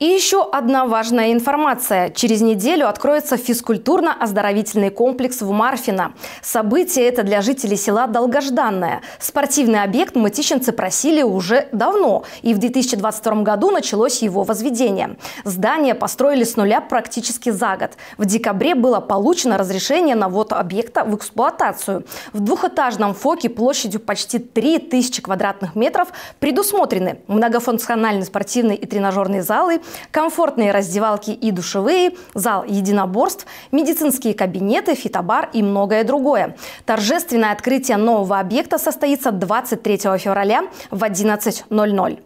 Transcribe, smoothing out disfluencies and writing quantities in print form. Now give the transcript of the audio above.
И еще одна важная информация. Через неделю откроется физкультурно-оздоровительный комплекс в Марфино. Событие это для жителей села долгожданное. Спортивный объект мытищенцы просили уже давно, и в 2022 году началось его возведение. Здание построили с нуля практически за год. В декабре было получено разрешение на ввод объекта в эксплуатацию. В двухэтажном ФОКе площадью почти 3000 квадратных метров предусмотрены многофункциональные спортивные и тренажерные залы, комфортные раздевалки и душевые, зал единоборств, медицинские кабинеты, фитобар и многое другое. Торжественное открытие нового объекта состоится 23 февраля в 11:00.